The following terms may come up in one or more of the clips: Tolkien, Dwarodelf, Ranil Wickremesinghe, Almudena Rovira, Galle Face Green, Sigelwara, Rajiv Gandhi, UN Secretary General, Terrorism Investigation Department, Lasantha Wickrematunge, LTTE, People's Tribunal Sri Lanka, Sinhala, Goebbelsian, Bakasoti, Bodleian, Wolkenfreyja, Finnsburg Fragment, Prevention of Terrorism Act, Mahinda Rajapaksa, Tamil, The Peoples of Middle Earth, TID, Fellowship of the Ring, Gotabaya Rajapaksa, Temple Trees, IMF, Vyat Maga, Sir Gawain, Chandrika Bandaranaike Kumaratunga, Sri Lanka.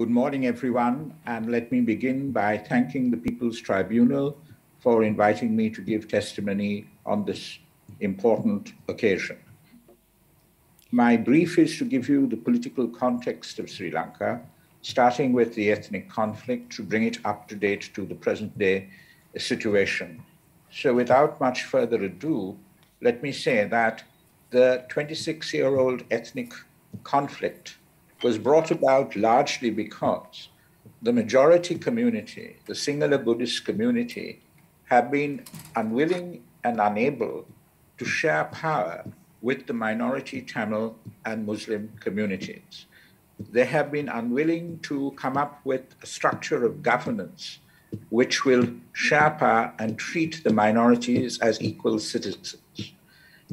Good morning, everyone, and let me begin by thanking the People's Tribunal for inviting me to give testimony on this important occasion. My brief is to give you the political context of Sri Lanka, starting with the ethnic conflict to bring it up to date to the present day situation. So without much further ado, let me say that the 26-year-old ethnic conflict was brought about largely because the majority community, the Sinhala Buddhist community, have been unwilling and unable to share power with the minority Tamil and Muslim communities. They have been unwilling to come up with a structure of governance which will share power and treat the minorities as equal citizens.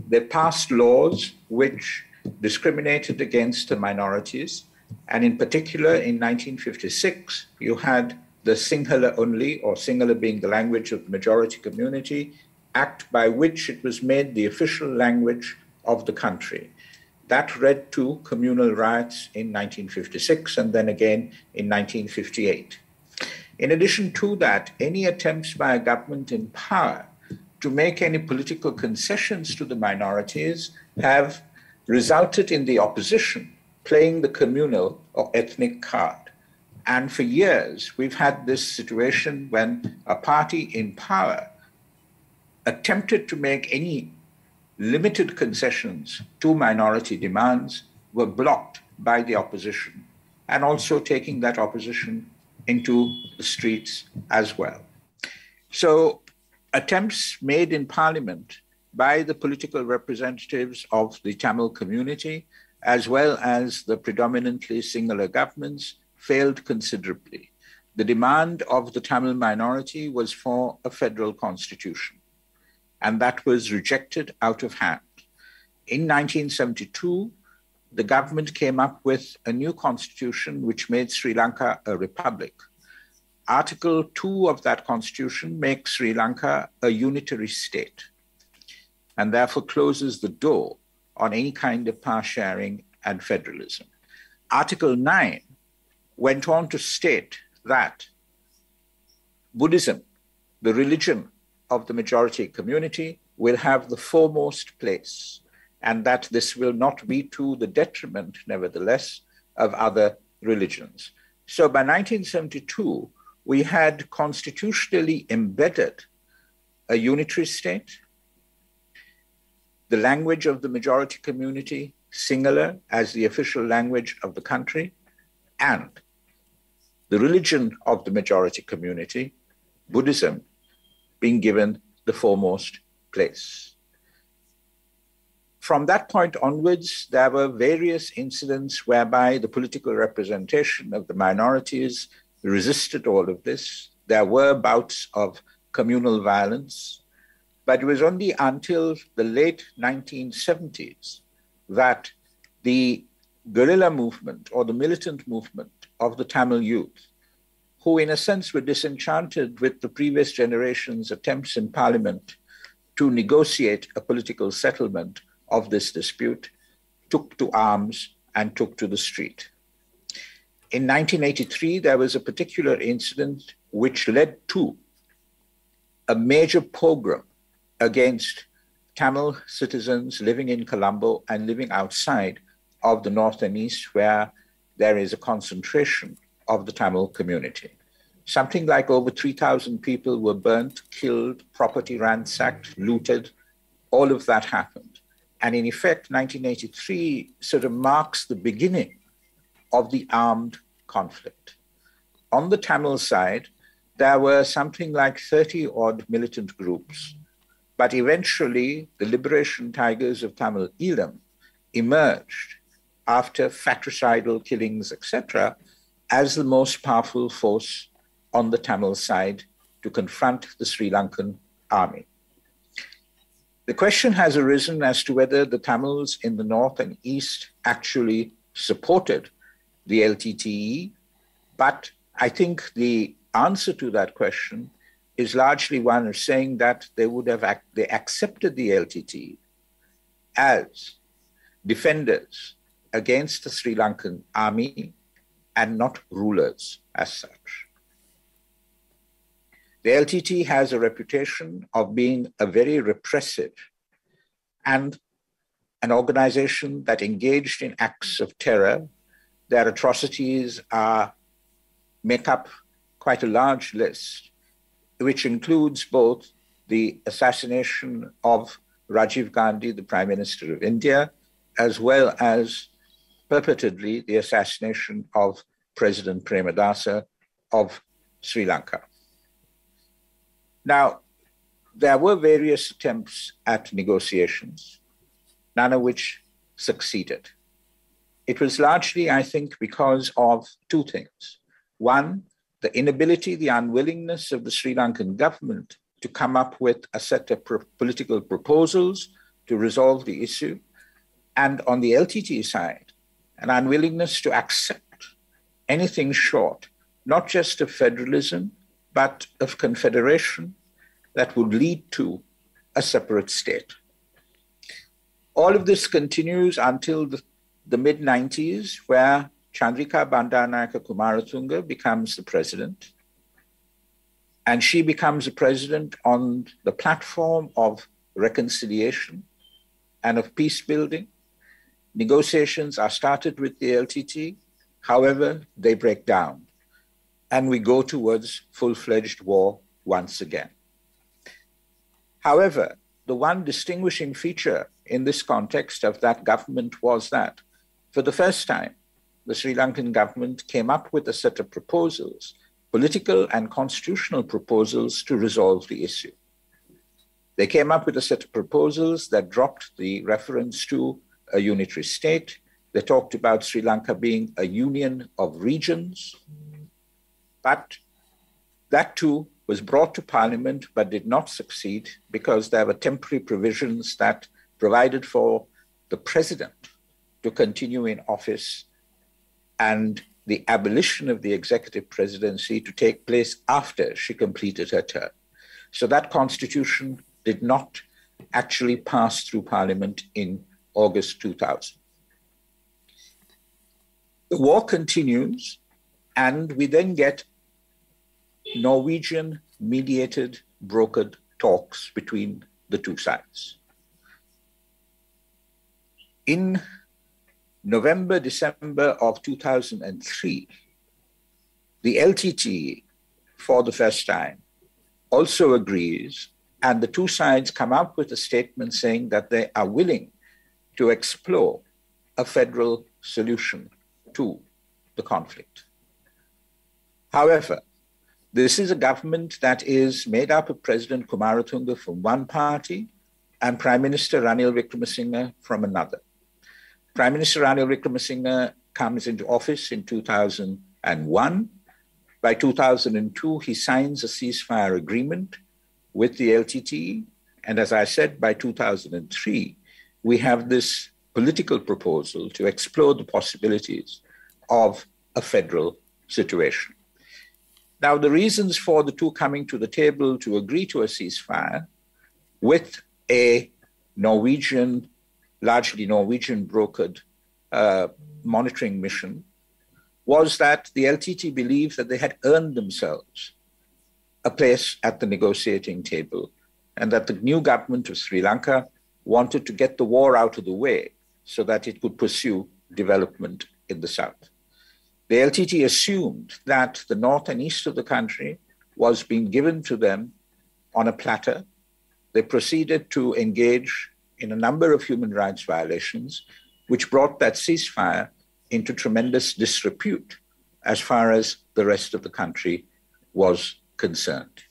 They passed laws which discriminated against the minorities, and in particular in 1956, you had the Sinhala only, or Sinhala being the language of the majority community, act by which it was made the official language of the country. That led to communal riots in 1956 and then again in 1958. In addition to that, any attempts by a government in power to make any political concessions to the minorities have resulted in the opposition playing the communal or ethnic card. And for years, we've had this situation when a party in power attempted to make any limited concessions to minority demands were blocked by the opposition, and also taking that opposition into the streets as well. So attempts made in parliament by the political representatives of the Tamil community, as well as the predominantly Sinhala governments, failed considerably. The demand of the Tamil minority was for a federal constitution, and that was rejected out of hand. In 1972, the government came up with a new constitution which made Sri Lanka a republic. Article 2 of that constitution makes Sri Lanka a unitary state and therefore closes the door on any kind of power sharing and federalism. Article 9 went on to state that Buddhism, the religion of the majority community, will have the foremost place, and that this will not be to the detriment, nevertheless, of other religions. So by 1972, we had constitutionally embedded a unitary state, the language of the majority community, Sinhala, as the official language of the country, and the religion of the majority community, Buddhism, being given the foremost place. From that point onwards, there were various incidents whereby the political representation of the minorities resisted all of this. There were bouts of communal violence, but it was only until the late 1970s that the guerrilla movement or the militant movement of the Tamil youth, who in a sense were disenchanted with the previous generation's attempts in parliament to negotiate a political settlement of this dispute, took to arms and took to the street. In 1983, there was a particular incident which led to a major pogrom against Tamil citizens living in Colombo and living outside of the north and east, where there is a concentration of the Tamil community. Something like over 3,000 people were burnt, killed, property ransacked, looted. All of that happened. And in effect, 1983 sort of marks the beginning of the armed conflict. On the Tamil side, there were something like 30 odd militant groups, but eventually the liberation tigers of Tamil Elam emerged after fratricidal killings, etc., as the most powerful force on the Tamil side to confront the Sri Lankan army. The question has arisen as to whether the Tamils in the north and east actually supported the LTTE, but I think the answer to that question is largely one of saying that they accepted the LTTE as defenders against the Sri Lankan army and not rulers as such. The LTTE has a reputation of being a very repressive and an organization that engaged in acts of terror. Their atrocities make up quite a large list, which includes both the assassination of Rajiv Gandhi, the Prime Minister of India, as well as purportedly the assassination of President Premadasa of Sri Lanka. Now, there were various attempts at negotiations, none of which succeeded. It was largely, I think, because of two things. One, the inability, the unwillingness of the Sri Lankan government to come up with a set of political proposals to resolve the issue. And on the LTTE side, an unwillingness to accept anything short, not just of federalism, but of confederation that would lead to a separate state. All of this continues until the mid-90s, where Chandrika Bandaranaike Kumaratunga becomes the president. And she becomes the president on the platform of reconciliation and of peace building. Negotiations are started with the LTTE. However, they break down. And we go towards full-fledged war once again. However, the one distinguishing feature in this context of that government was that, for the first time, the Sri Lankan government came up with a set of proposals, political and constitutional proposals, to resolve the issue. They came up with a set of proposals that dropped the reference to a unitary state. They talked about Sri Lanka being a union of regions. But that too was brought to Parliament but did not succeed, because there were temporary provisions that provided for the president to continue in office and the abolition of the executive presidency to take place after she completed her term. So that constitution did not actually pass through Parliament in August 2000. The war continues, and we then get Norwegian-mediated, brokered talks between the two sides. In November, December of 2003, the LTTE, for the first time, also agrees, and the two sides come up with a statement saying that they are willing to explore a federal solution to the conflict. However, this is a government that is made up of President Kumaratunga from one party and Prime Minister Ranil Wickremesinghe from another. Prime Minister Ranil Wickremesinghe comes into office in 2001. By 2002, he signs a ceasefire agreement with the LTTE. And as I said, by 2003, we have this political proposal to explore the possibilities of a federal situation. Now, the reasons for the two coming to the table to agree to a ceasefire with a Norwegian, largely Norwegian-brokered monitoring mission was that the LTTE believed that they had earned themselves a place at the negotiating table, and that the new government of Sri Lanka wanted to get the war out of the way so that it could pursue development in the south. The LTTE assumed that the north and east of the country was being given to them on a platter. They proceeded to engage in a number of human rights violations, which brought that ceasefire into tremendous disrepute as far as the rest of the country was concerned.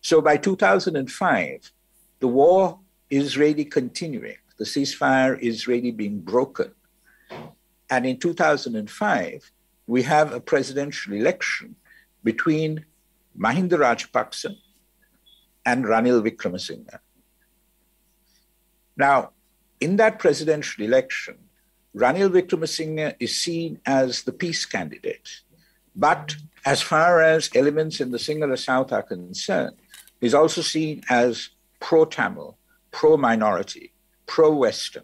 So by 2005, the war is really continuing. The ceasefire is really being broken. And in 2005, we have a presidential election between Mahinda Rajapaksa and Ranil Wickremesinghe. Now, in that presidential election, Ranil Wickremesinghe is seen as the peace candidate. But as far as elements in the Sinhala South are concerned, he's also seen as pro-Tamil, pro-minority, pro-Western.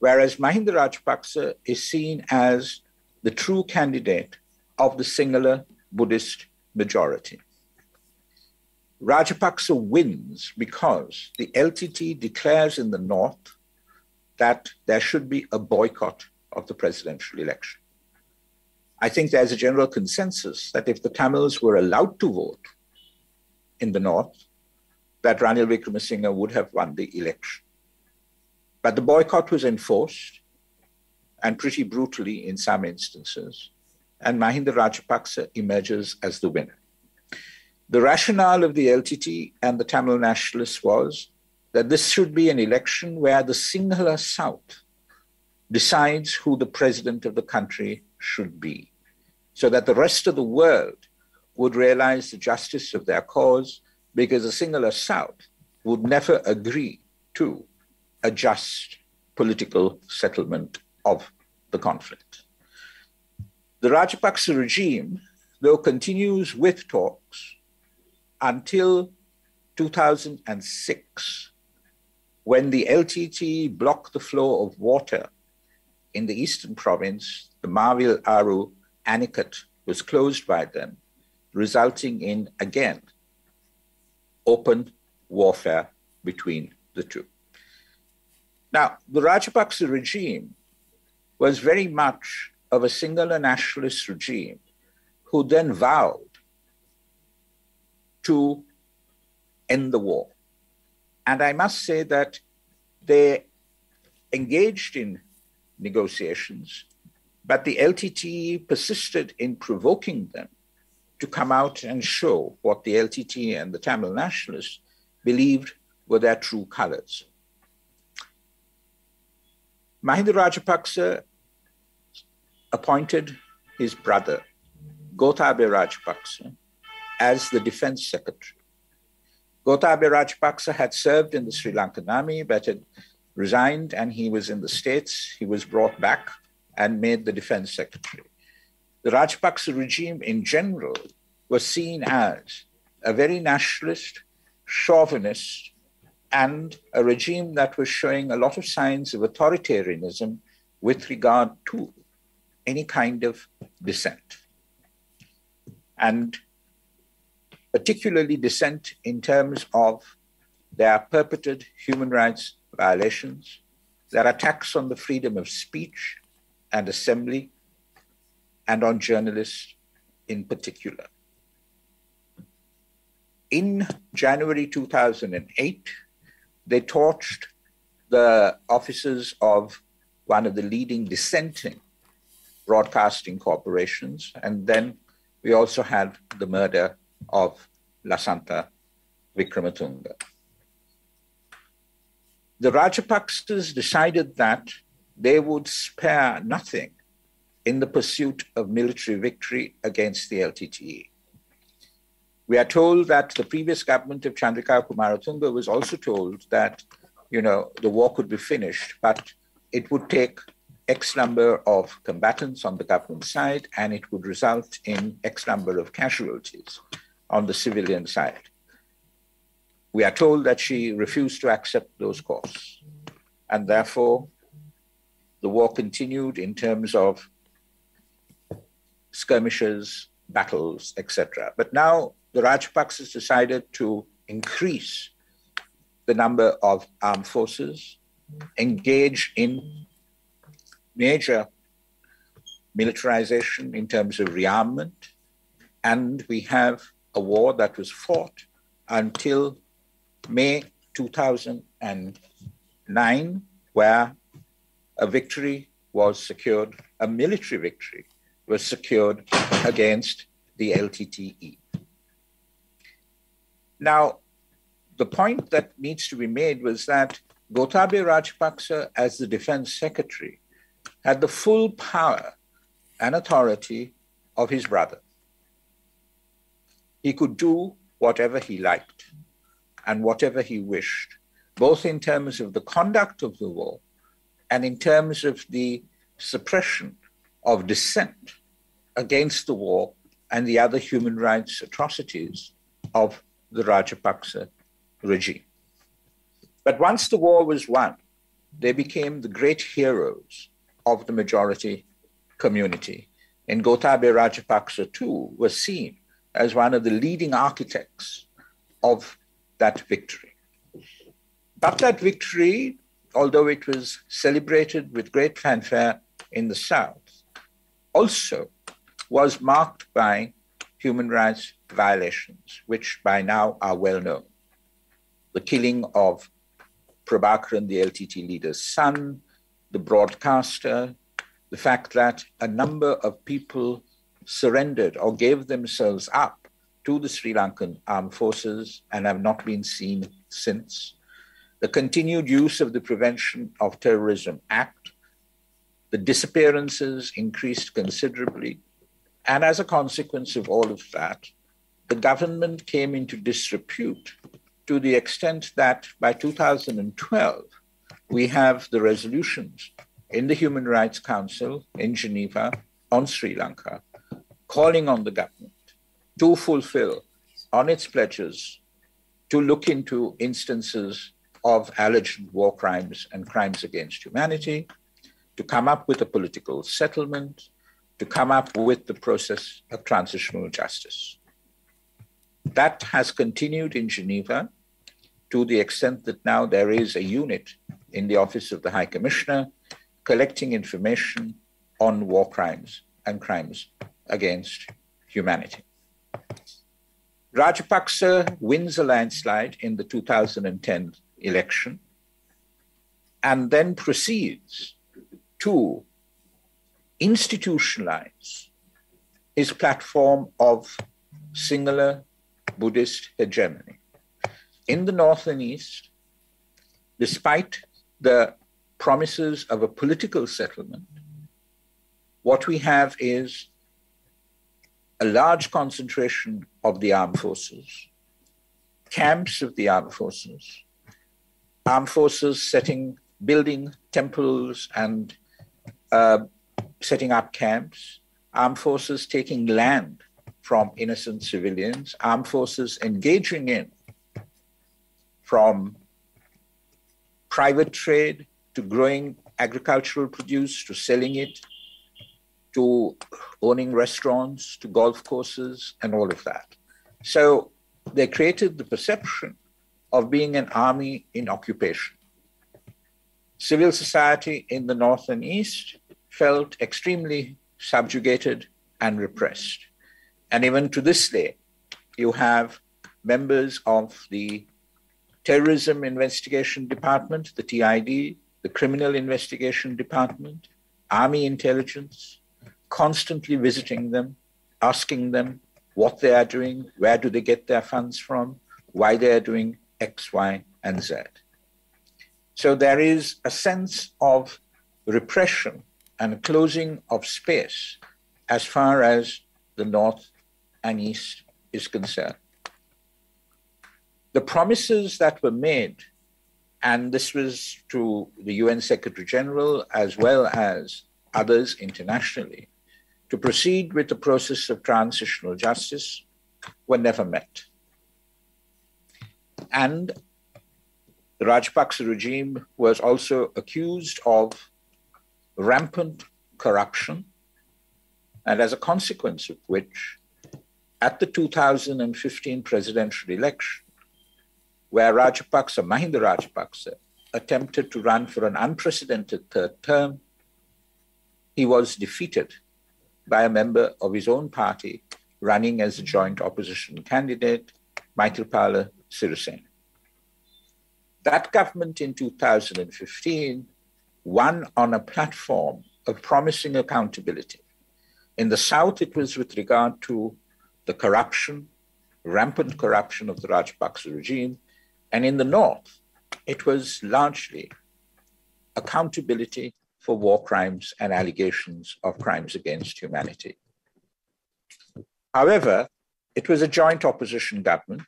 Whereas Mahinda Rajapaksa is seen as the true candidate of the Sinhala Buddhist majority. Rajapaksa wins because the LTTE declares in the north that there should be a boycott of the presidential election. I think there's a general consensus that if the Tamils were allowed to vote in the north, that Ranil Wickremesinghe would have won the election. But the boycott was enforced, and pretty brutally in some instances, and Mahinda Rajapaksa emerges as the winner. The rationale of the LTTE and the Tamil nationalists was that this should be an election where the Sinhala South decides who the president of the country should be, so that the rest of the world would realize the justice of their cause, because the Sinhala South would never agree to a just political settlement of the conflict. The Rajapaksa regime, though, continues with talks until 2006, when the LTTE blocked the flow of water in the eastern province. The Mavil Aru Anicut was closed by them, resulting in, again, open warfare between the two. Now, the Rajapaksa regime was very much of a Sinhala nationalist regime who then vowed to end the war. And I must say that they engaged in negotiations, but the LTTE persisted in provoking them to come out and show what the LTTE and the Tamil nationalists believed were their true colors. Mahinda Rajapaksa appointed his brother, Gotabaya Rajapaksa, as the defense secretary. Gotabaya Rajapaksa had served in the Sri Lankan army, but had resigned, and he was in the States. He was brought back and made the defense secretary. The Rajapaksa regime in general was seen as a very nationalist, chauvinist, and a regime that was showing a lot of signs of authoritarianism with regard to any kind of dissent, and particularly dissent in terms of their purported human rights violations, their attacks on the freedom of speech and assembly, and on journalists in particular. In January 2008, they torched the offices of one of the leading dissenting broadcasting corporations, and then we also had the murder of Lasantha Wickrematunge. The Rajapaksas decided that they would spare nothing in the pursuit of military victory against the LTTE. We are told that the previous government of Chandrika Kumaratunga was also told that, you know, the war could be finished, but it would take X number of combatants on the government side, and it would result in X number of casualties on the civilian side. We are told that she refused to accept those costs, and therefore the war continued in terms of skirmishes, battles, etc. But now the Rajapaksas decided to increase the number of armed forces, engage in major militarization in terms of rearmament, and we have a war that was fought until May 2009, where a victory was secured, a military victory was secured against the LTTE. Now, the point that needs to be made was that Gotabaya Rajapaksa, as the defense secretary, had the full power and authority of his brother. He could do whatever he liked and whatever he wished, both in terms of the conduct of the war and in terms of the suppression of dissent against the war and the other human rights atrocities of the Rajapaksa regime. But once the war was won, they became the great heroes of the majority community, And Gotabaya Rajapaksa, too, was seen as one of the leading architects of that victory. But that victory, although it was celebrated with great fanfare in the South, also was marked by human rights violations, which by now are well known. The killing of Prabhakaran, the LTTE leader's son, the broadcaster, the fact that a number of people surrendered or gave themselves up to the Sri Lankan armed forces and have not been seen since, the continued use of the Prevention of Terrorism Act, the disappearances increased considerably, and as a consequence of all of that, the government came into disrepute to the extent that by 2012, we have the resolutions in the Human Rights Council in Geneva on Sri Lanka, calling on the government to fulfill on its pledges to look into instances of alleged war crimes and crimes against humanity, to come up with a political settlement, to come up with the process of transitional justice. That has continued in Geneva to the extent that now there is a unit in the Office of the High Commissioner collecting information on war crimes and crimes against humanity. Rajapaksa wins a landslide in the 2010 election and then proceeds to institutionalize his platform of Sinhala Buddhist hegemony. In the north and east, despite the promises of a political settlement, what we have is a large concentration of the armed forces, camps of the armed forces building temples and setting up camps, armed forces taking land from innocent civilians, armed forces engaging in from private trade to growing agricultural produce, to selling it, to owning restaurants, to golf courses, and all of that. So they created the perception of being an army in occupation. Civil society in the north and east felt extremely subjugated and repressed. And even to this day, you have members of the Terrorism Investigation Department, the TID, the Criminal Investigation Department, Army Intelligence, constantly visiting them, asking them what they are doing, where do they get their funds from, why they are doing X, Y, and Z. So there is a sense of repression and closing of space as far as the north and east is concerned. The promises that were made, and this was to the UN Secretary General as well as others internationally, to proceed with the process of transitional justice, were never met. And the Rajapaksa regime was also accused of rampant corruption, and as a consequence of which, at the 2015 presidential election, where Mahinda Rajapaksa attempted to run for an unprecedented third term, he was defeated by a member of his own party running as a joint opposition candidate, Maithripala Sirisena. That government in 2015 won on a platform of promising accountability. In the South, it was with regard to the corruption, rampant corruption of the Rajapaksa regime. And in the north, it was largely accountability for war crimes and allegations of crimes against humanity. However, it was a joint opposition government.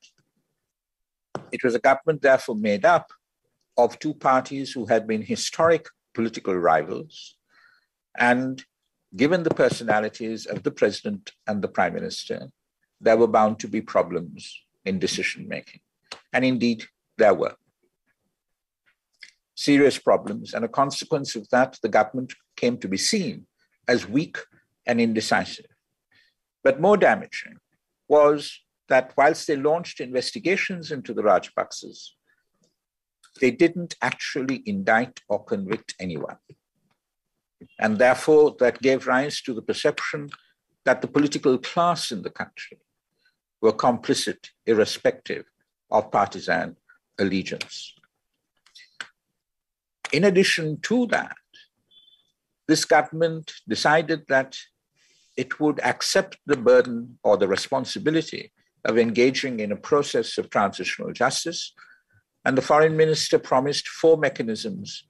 It was a government therefore made up of two parties who had been historic political rivals. And given the personalities of the president and the prime minister, there were bound to be problems in decision-making. And indeed, there were serious problems, and a consequence of that, the government came to be seen as weak and indecisive. But more damaging was that whilst they launched investigations into the Rajapaksas, they didn't actually indict or convict anyone. And therefore, that gave rise to the perception that the political class in the country were complicit, irrespective of partisan allegiance. In addition to that, this government decided that it would accept the burden or the responsibility of engaging in a process of transitional justice, and the foreign minister promised 4 mechanisms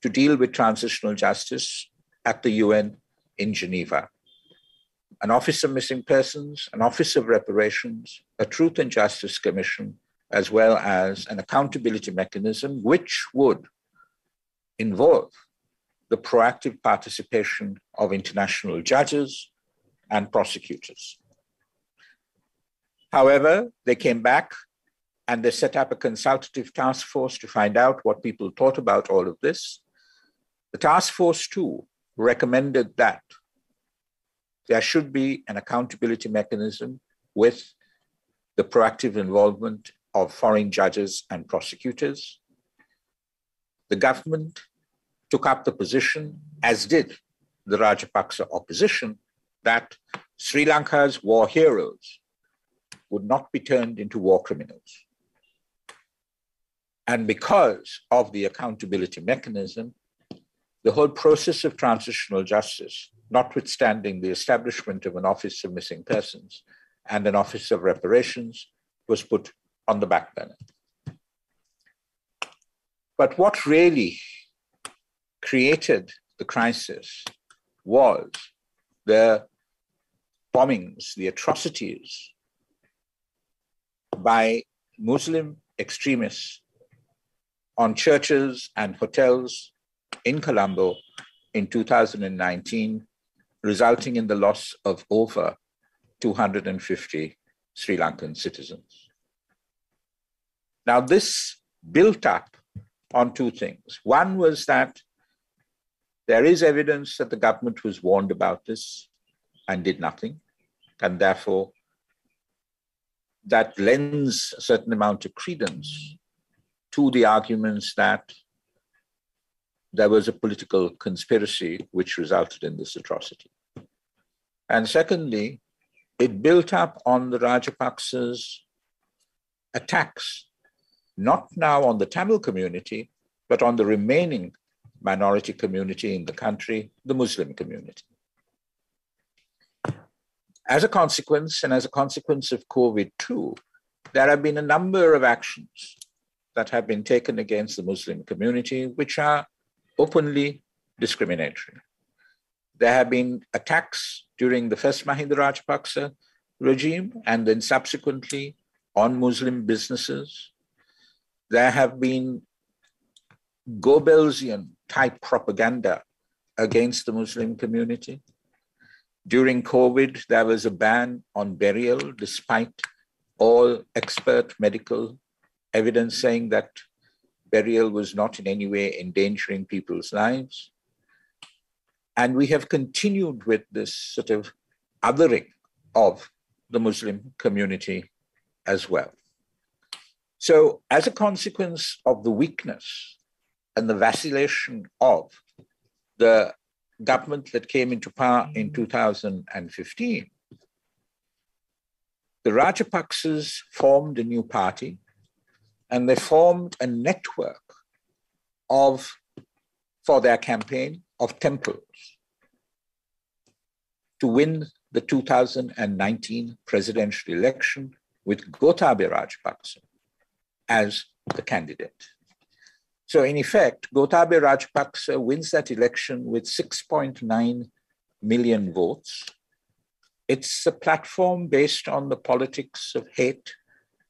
to deal with transitional justice at the UN in Geneva: an Office of Missing Persons, an Office of Reparations, a Truth and Justice Commission, as well as an accountability mechanism, which would involve the proactive participation of international judges and prosecutors. However, they came back and they set up a consultative task force to find out what people thought about all of this. The task force too recommended that there should be an accountability mechanism with the proactive involvement of foreign judges and prosecutors. The government took up the position, as did the Rajapaksa opposition, that Sri Lanka's war heroes would not be turned into war criminals. And because of the accountability mechanism, the whole process of transitional justice, notwithstanding the establishment of an Office of Missing Persons and an Office of Reparations, was put on the back burner. But what really created the crisis was the bombings, the atrocities by Muslim extremists on churches and hotels in Colombo in 2019, resulting in the loss of over 250 Sri Lankan citizens. Now, this built up on two things. One was that there is evidence that the government was warned about this and did nothing, and therefore that lends a certain amount of credence to the arguments that there was a political conspiracy which resulted in this atrocity. And secondly, it built up on the Rajapaksa's attacks, not now on the Tamil community, but on the remaining minority community in the country, the Muslim community. As a consequence, and as a consequence of COVID too, there have been a number of actions that have been taken against the Muslim community, which are openly discriminatory. There have been attacks during the first Mahinda Rajapaksa regime and then subsequently on Muslim businesses. There have been Goebbelsian type propaganda against the Muslim community. During COVID, there was a ban on burial, despite all expert medical evidence saying that burial was not in any way endangering people's lives. And we have continued with this sort of othering of the Muslim community as well. So as a consequence of the weakness and the vacillation of the government that came into power in 2015, the Rajapaksas formed a new party, and they formed a network for their campaign of temples to win the 2019 presidential election with Gotabaya Rajapaksa as the candidate. So in effect, Gotabaya Rajapaksa wins that election with 6.9 million votes. It's a platform based on the politics of hate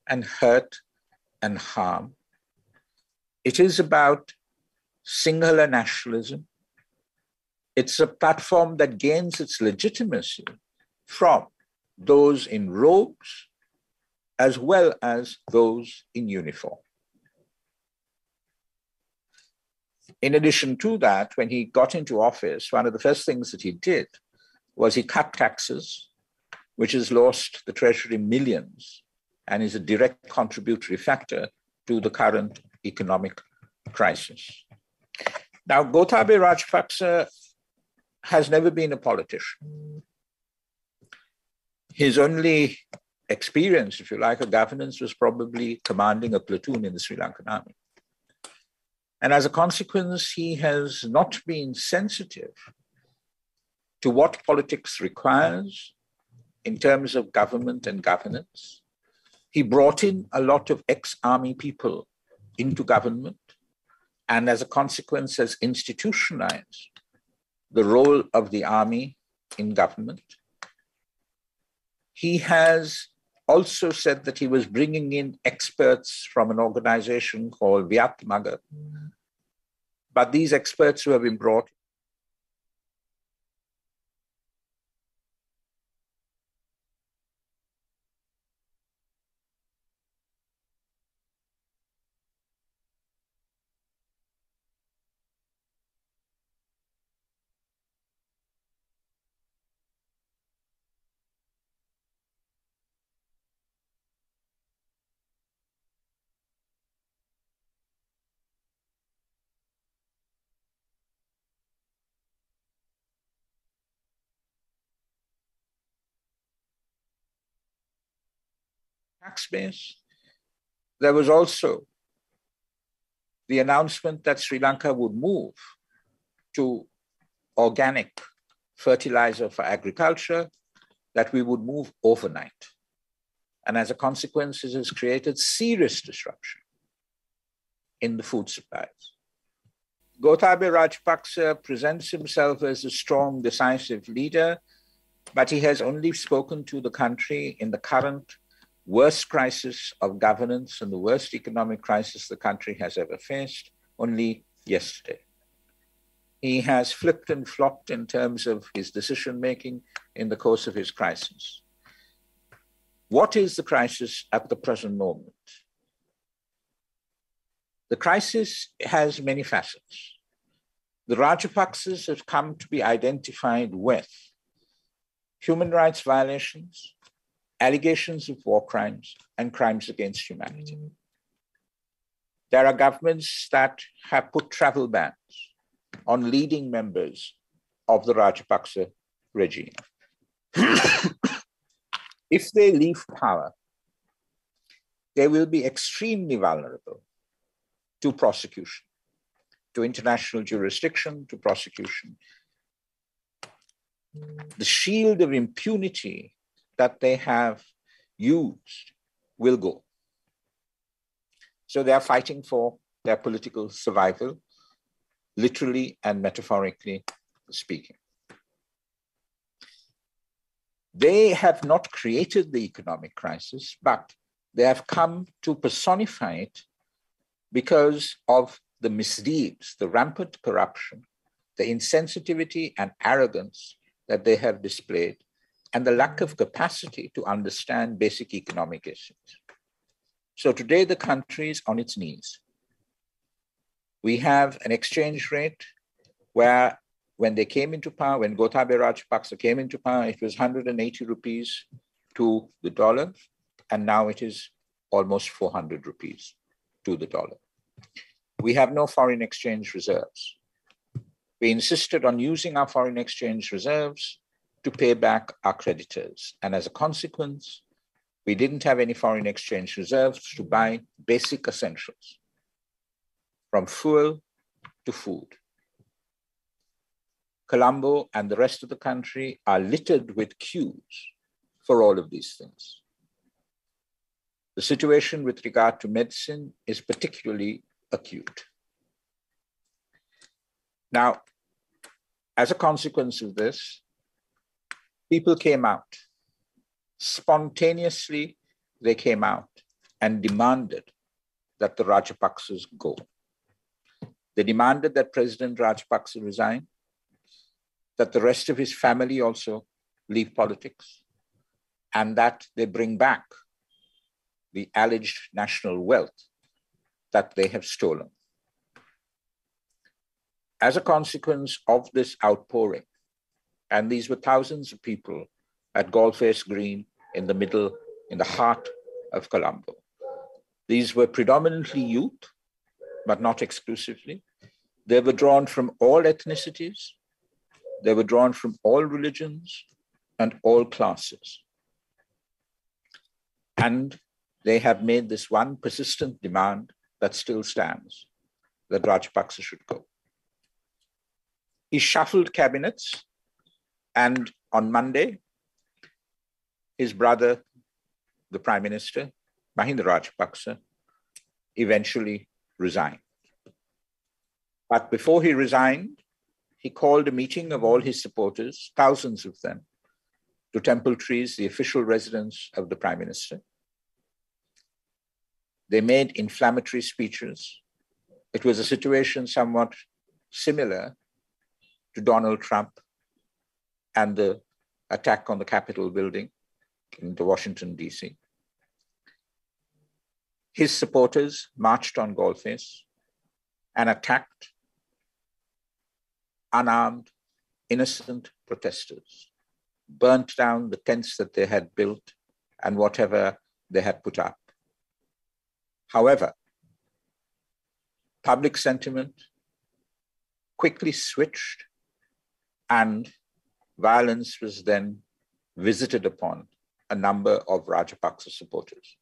and hurt and harm. It is about Sinhala nationalism. It's a platform that gains its legitimacy from those in robes as well as those in uniform. In addition to that, when he got into office, one of the first things that he did was he cut taxes, which has lost the Treasury millions and is a direct contributory factor to the current economic crisis. Now, Gotabaya Rajapaksa has never been a politician. His only experience, if you like, of governance was probably commanding a platoon in the Sri Lankan army. And as a consequence, he has not been sensitive to what politics requires in terms of government and governance. He brought in a lot of ex-army people into government, and as a consequence has institutionalized the role of the army in government. He has also said that he was bringing in experts from an organization called Vyat Maga, but these experts who have been brought tax base. There was also the announcement that Sri Lanka would move to organic fertilizer for agriculture, that we would move overnight. And as a consequence, it has created serious disruption in the food supplies. Gotabaya Rajapaksa presents himself as a strong, decisive leader, but he has only spoken to the country in the current worst crisis of governance and the worst economic crisis the country has ever faced, only yesterday. He has flipped and flopped in terms of his decision-making in the course of his crisis. What is the crisis at the present moment? The crisis has many facets. The Rajapaksas have come to be identified with human rights violations, allegations of war crimes, and crimes against humanity. There are governments that have put travel bans on leading members of the Rajapaksa regime. If they leave power, they will be extremely vulnerable to prosecution, to international jurisdiction, to prosecution. The shield of impunity that they have used will go. So they are fighting for their political survival, literally and metaphorically speaking. They have not created the economic crisis, but they have come to personify it because of the misdeeds, the rampant corruption, the insensitivity and arrogance that they have displayed, and the lack of capacity to understand basic economic issues. So today the country is on its knees. We have an exchange rate where when they came into power, when Gotabaya Rajapaksa came into power, it was 180 rupees to the dollar, and now it is almost 400 rupees to the dollar. We have no foreign exchange reserves. We insisted on using our foreign exchange reserves to pay back our creditors. And as a consequence, we didn't have any foreign exchange reserves to buy basic essentials, from fuel to food. Colombo and the rest of the country are littered with queues for all of these things. The situation with regard to medicine is particularly acute. Now, as a consequence of this, people came out. Spontaneously, they came out and demanded that the Rajapaksas go. They demanded that President Rajapaksa resign, that the rest of his family also leave politics, and that they bring back the alleged national wealth that they have stolen. As a consequence of this outpouring, And these were thousands of people at Galle Face Green in the middle, in the heart of Colombo. These were predominantly youth, but not exclusively. They were drawn from all ethnicities. They were drawn from all religions and all classes. And they have made this one persistent demand that still stands, that Rajapaksa should go. He shuffled cabinets, and on Monday, his brother, the Prime Minister, Mahinda Rajapaksa, eventually resigned. But before he resigned, he called a meeting of all his supporters, thousands of them, to Temple Trees, the official residence of the Prime Minister. They made inflammatory speeches. It was a situation somewhat similar to Donald Trump and the attack on the Capitol building in Washington, DC. His supporters marched on Galle Face and attacked unarmed, innocent protesters, burnt down the tents that they had built and whatever they had put up. However, public sentiment quickly switched, and violence was then visited upon a number of Rajapaksa supporters.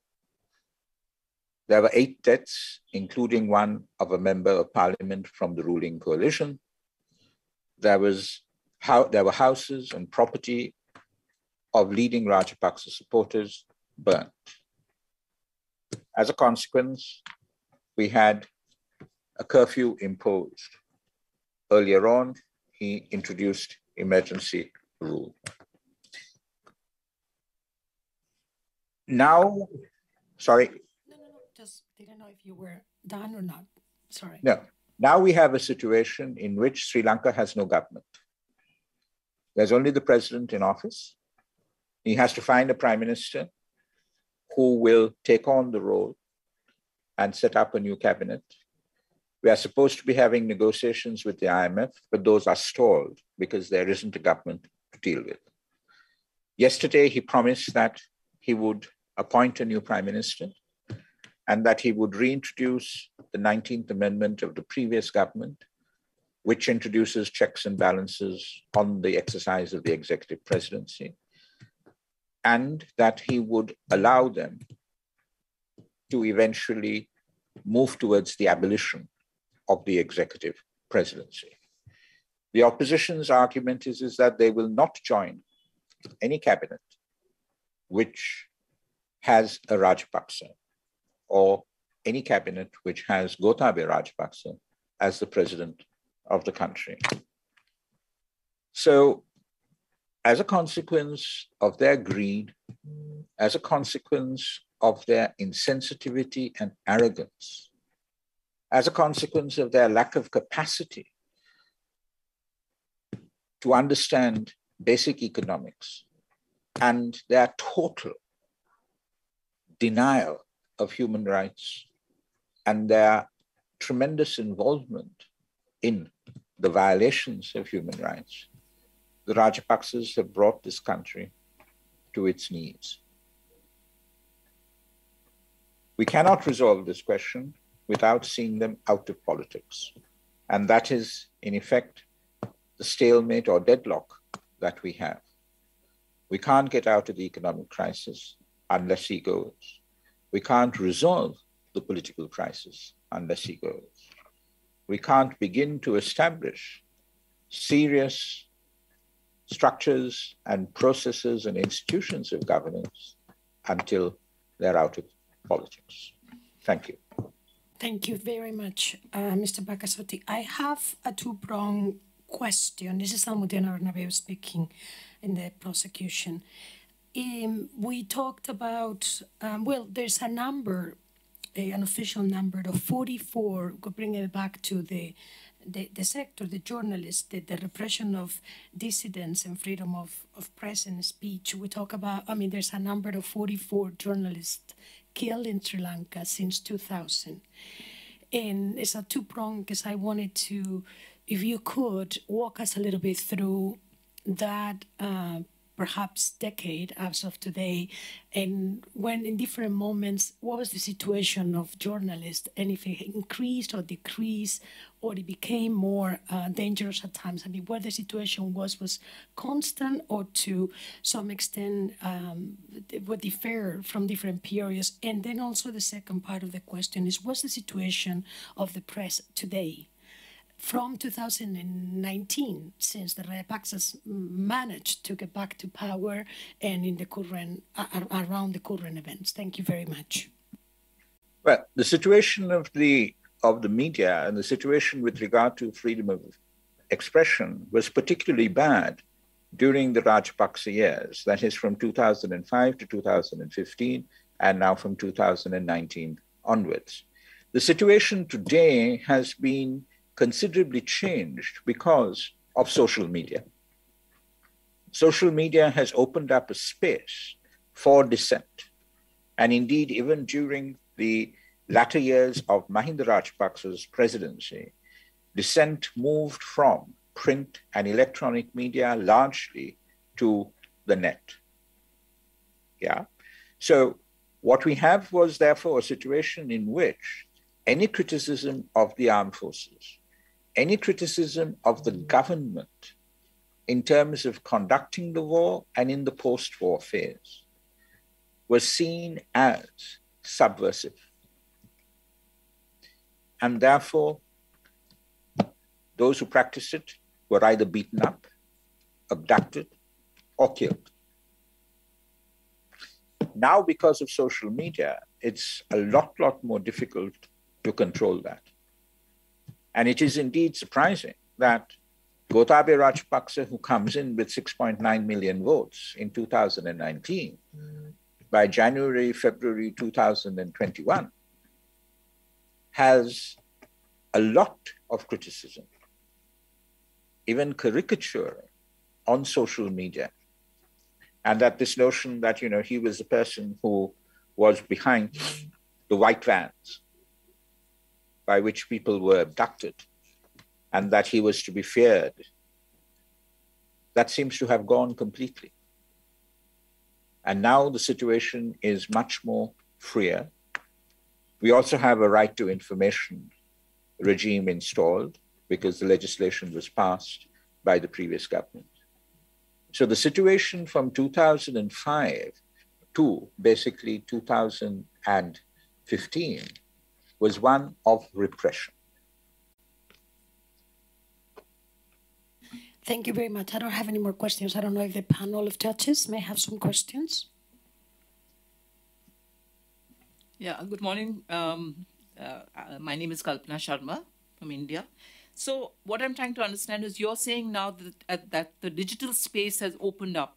There were 8 deaths, including one of a member of parliament from the ruling coalition. There were houses and property of leading Rajapaksa supporters burnt. As a consequence, we had a curfew imposed. Earlier on, he introduced emergency rule. Now, sorry. No, just didn't know if you were done or not, sorry. No, now we have a situation in which Sri Lanka has no government. There's only the president in office. He has to find a prime minister who will take on the role and set up a new cabinet. We are supposed to be having negotiations with the IMF, but those are stalled because there isn't a government to deal with. Yesterday, he promised that he would appoint a new prime minister and that he would reintroduce the 19th Amendment of the previous government, which introduces checks and balances on the exercise of the executive presidency, and that he would allow them to eventually move towards the abolition of the executive presidency. The opposition's argument is that they will not join any cabinet which has a Rajapaksa or any cabinet which has Gotabaya Rajapaksa as the president of the country. So as a consequence of their greed, as a consequence of their insensitivity and arrogance, as a consequence of their lack of capacity to understand basic economics, and their total denial of human rights, and their tremendous involvement in the violations of human rights, the Rajapaksas have brought this country to its knees. We cannot resolve this question without seeing them out of politics. And that is, in effect, the stalemate or deadlock that we have. We can't get out of the economic crisis unless he goes. We can't resolve the political crisis unless he goes. We can't begin to establish serious structures and processes and institutions of governance until they're out of politics. Thank you. Thank you very much, Mr. Bakasoti. I have a two-pronged question. This is Almudena Rovira speaking in the prosecution. We talked about, well, there's a number, an official number of 44, bringing it back to the sector, the journalists, the repression of dissidents and freedom of press and speech. We talk about, I mean, there's a number of 44 journalists killed in Sri Lanka since 2000. And it's a two-pronged, because I wanted to, if you could, walk us a little bit through that perhaps decade as of today, and when in different moments, what was the situation of journalists, and if it increased or decreased, or it became more dangerous at times? I mean, what the situation was constant, or to some extent would differ from different periods? And then also the second part of the question is, what's the situation of the press today? From 2019, since the Rajapaksas managed to get back to power and in the current, around the current events. Thank you very much. Well, the situation of the media and the situation with regard to freedom of expression was particularly bad during the Rajapaksa years. That is from 2005 to 2015, and now from 2019 onwards. The situation today has been considerably changed because of social media. Social media has opened up a space for dissent. And indeed, even during the latter years of Mahinda Rajapaksa's presidency, dissent moved from print and electronic media largely to the net. Yeah. So what we have was therefore a situation in which any criticism of the armed forces, any criticism of the government in terms of conducting the war and in the post-war phase was seen as subversive. And therefore, those who practiced it were either beaten up, abducted, or killed. Now, because of social media, it's a lot more difficult to control that. And it is indeed surprising that Gotabaya Rajapaksa, who comes in with 6.9 million votes in 2019, by January, February 2021, has a lot of criticism, even caricature on social media. And that this notion that, you know, he was the person who was behind the white vans by which people were abducted, and that he was to be feared. That seems to have gone completely. And now the situation is much more freer. We also have a right to information regime installed because the legislation was passed by the previous government. So the situation from 2005 to basically 2015 was one of repression. Thank you very much. I don't have any more questions. I don't know if the panel of judges may have some questions. Yeah, good morning. My name is Kalpana Sharma from India. So what I'm trying to understand is you're saying now that the digital space has opened up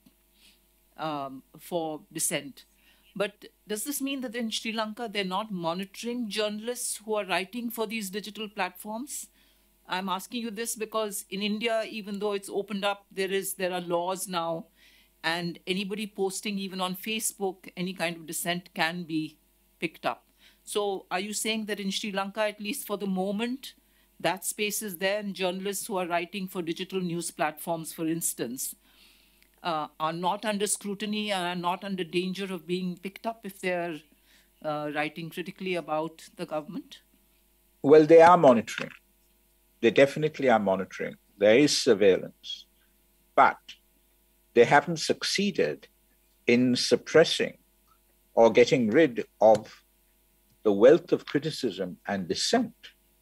for dissent. But does this mean that in Sri Lanka, they're not monitoring journalists who are writing for these digital platforms? I'm asking you this because in India, even though it's opened up, there are laws now, and anybody posting even on Facebook, any kind of dissent can be picked up. So are you saying that in Sri Lanka, at least for the moment, that space is there, and journalists who are writing for digital news platforms, for instance, are not under scrutiny and are not under danger of being picked up if they're writing critically about the government? Well, they are monitoring. They definitely are monitoring. There is surveillance. But they haven't succeeded in suppressing or getting rid of the wealth of criticism and dissent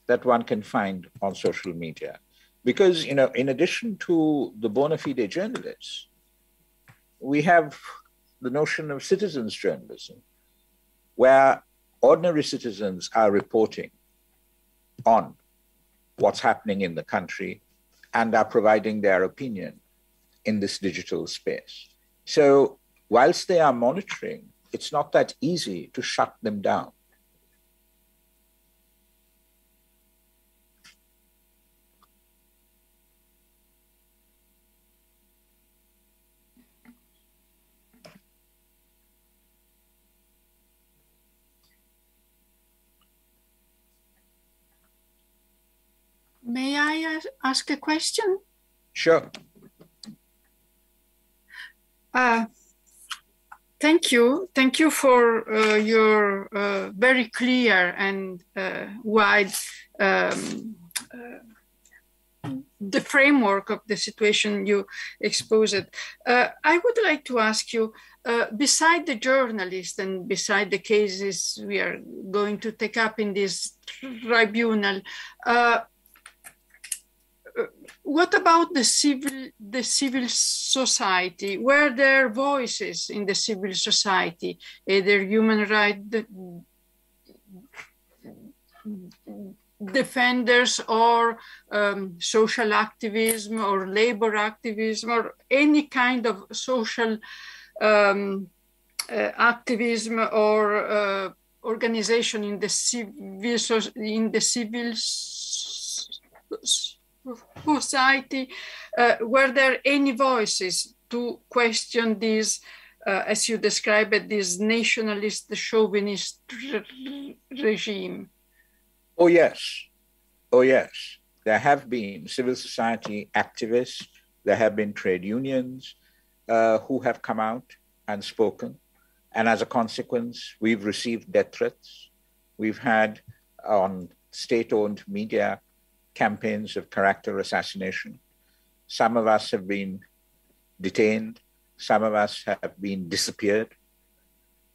that one can find on social media. Because, you know, in addition to the bona fide journalists, we have the notion of citizens' journalism, where ordinary citizens are reporting on what's happening in the country and are providing their opinion in this digital space. So whilst they are monitoring, it's not that easy to shut them down. May I ask a question? Sure. Thank you. Thank you for your very clear and wide the framework of the situation you exposed. I would like to ask you, beside the journalists and beside the cases we are going to take up in this tribunal, what about the civil society? Were there voices in the civil society, either human rights defenders or social activism or labor activism or any kind of social activism or organization in the civil society? Were there any voices to question these, as you describe it, this nationalist, chauvinist regime? Oh, yes. Oh, yes. There have been civil society activists. There have been trade unions who have come out and spoken. And as a consequence, we've received death threats. We've had on state-owned media campaigns of character assassination. Some of us have been detained. Some of us have been disappeared.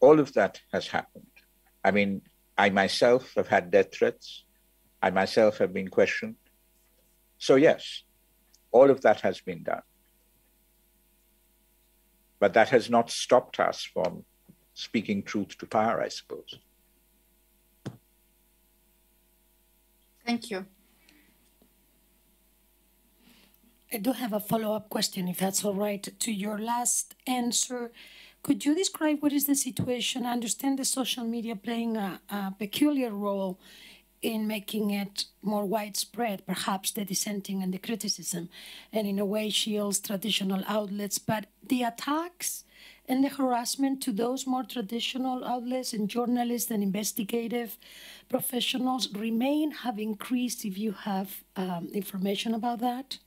All of that has happened. I mean, I myself have had death threats. I myself have been questioned. So yes, all of that has been done. But that has not stopped us from speaking truth to power, I suppose. Thank you. I do have a follow-up question, if that's all right, to your last answer. Could you describe what is the situation? I understand the social media playing a peculiar role in making it more widespread, perhaps the dissenting and the criticism, and in a way shields traditional outlets. But the attacks and the harassment to those more traditional outlets and journalists and investigative professionals remain, have increased, if you have information about that?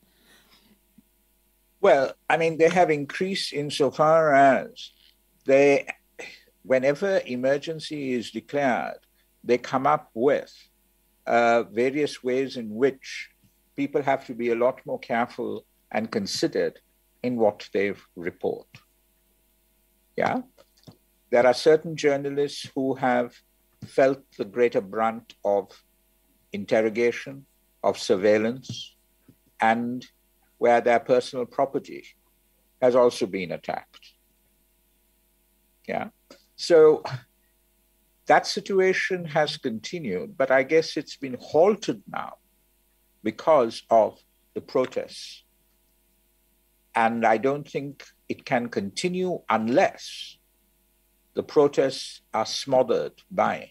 Well, I mean, they have increased insofar as whenever emergency is declared, they come up with various ways in which people have to be a lot more careful and considered in what they report. Yeah, there are certain journalists who have felt the greater brunt of interrogation, of surveillance, and where their personal property has also been attacked. Yeah, so that situation has continued, but I guess it's been halted now because of the protests. And I don't think it can continue unless the protests are smothered by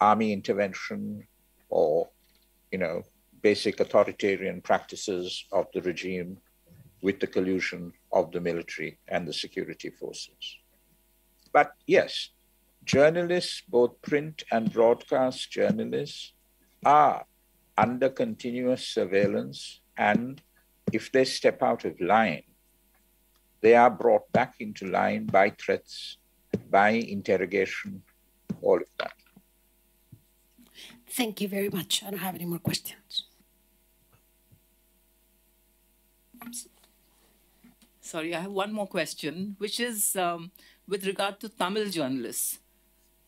army intervention or, you know, basic authoritarian practices of the regime with the collusion of the military and the security forces. But yes, journalists, both print and broadcast journalists, are under continuous surveillance, and if they step out of line, they are brought back into line by threats, by interrogation, all of that. Thank you very much. I don't have any more questions. Sorry, I have one more question, which is with regard to Tamil journalists.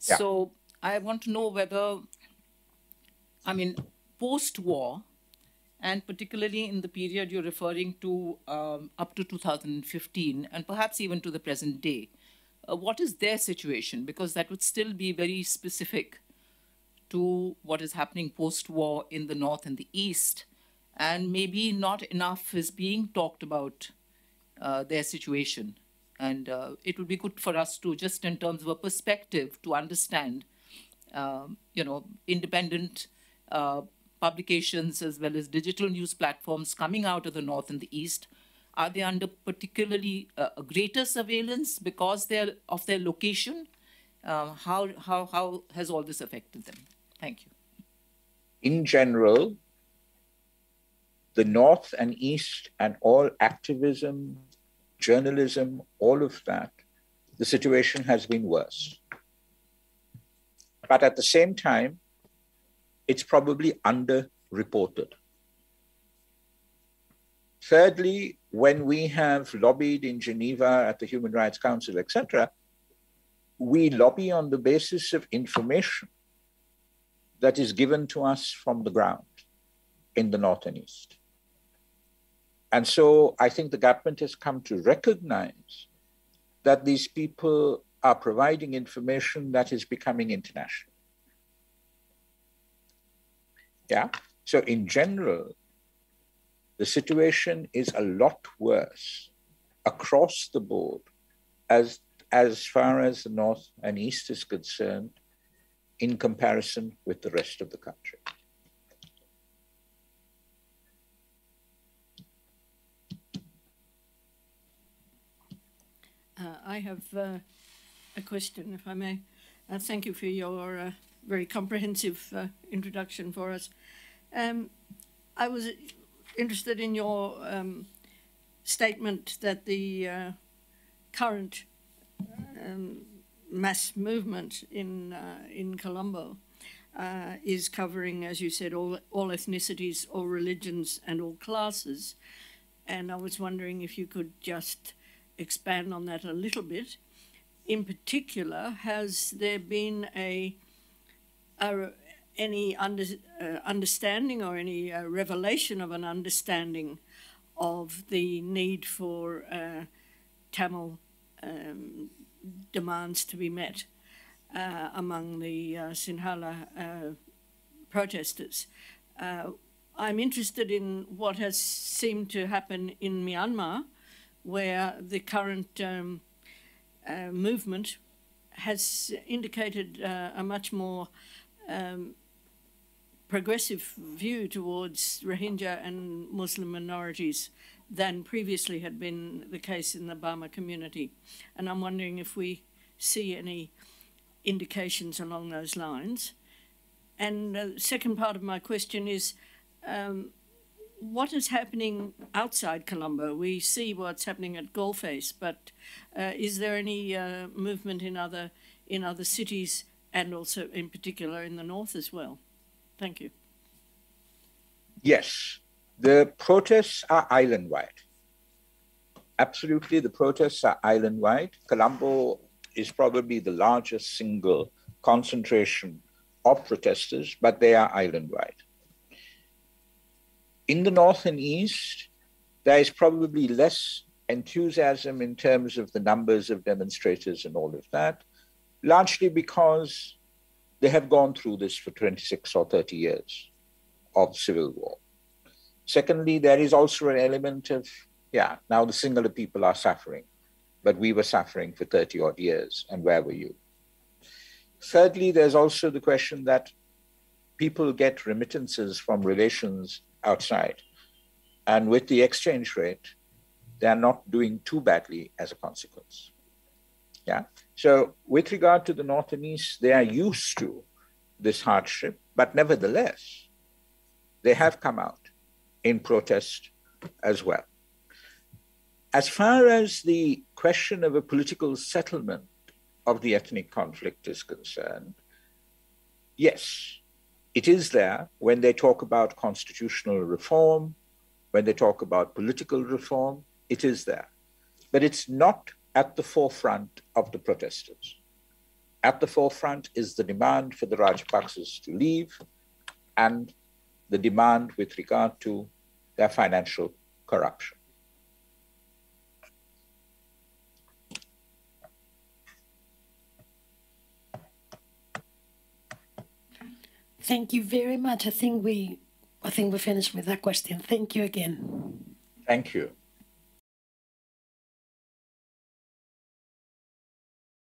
Yeah. So I want to know whether, I mean, post-war, and particularly in the period you're referring to up to 2015, and perhaps even to the present day, what is their situation? Because that would still be very specific to what is happening post-war in the North and the East, and maybe not enough is being talked about their situation. And it would be good for us to, just in terms of a perspective, to understand, you know, independent publications as well as digital news platforms coming out of the North and the East. Are they under particularly a greater surveillance because they're of their location? How has all this affected them? Thank you. In general, the North and East and all activism, journalism, all of that, the situation has been worse. But at the same time, it's probably underreported. Thirdly, when we have lobbied in Geneva at the Human Rights Council, etc., we lobby on the basis of information that is given to us from the ground in the North and East. And so I think the government has come to recognize that these people are providing information that is becoming international. Yeah. So in general, the situation is a lot worse across the board as far as the North and East is concerned in comparison with the rest of the country. I have a question, if I may. Thank you for your very comprehensive introduction for us. I was interested in your statement that the current mass movement in Colombo is covering, as you said, all ethnicities, all religions, and all classes. And I was wondering if you could just expand on that a little bit. In particular, has there been any understanding or any revelation of an understanding of the need for Tamil demands to be met among the Sinhala protesters? I'm interested in what has seemed to happen in Myanmar, where the current movement has indicated a much more progressive view towards Rohingya and Muslim minorities than previously had been the case in the Bama community. And I'm wondering if we see any indications along those lines. And the second part of my question is, what is happening outside Colombo? We see what's happening at Galle Face, but is there any movement in other cities, and also in particular in the north as well? Thank you. Yes, the protests are island-wide. Absolutely, the protests are island-wide. Colombo is probably the largest single concentration of protesters, but they are island-wide. In the north and east, there is probably less enthusiasm in terms of the numbers of demonstrators and all of that, largely because they have gone through this for 26 or 30 years of civil war. Secondly, there is also an element of, yeah, now the Sinhala people are suffering, but we were suffering for 30 odd years, and where were you? Thirdly, there's also the question that people get remittances from relations outside, and with the exchange rate, they're not doing too badly as a consequence. Yeah. So with regard to the North and East, they are used to this hardship, but nevertheless, they have come out in protest as well. As far as the question of a political settlement of the ethnic conflict is concerned, yes, it is there when they talk about constitutional reform, when they talk about political reform, it is there. But it's not at the forefront of the protesters. At the forefront is the demand for the Rajapaksas to leave and the demand with regard to their financial corruption. Thank you very much. I think we're finished with that question. Thank you again. Thank you.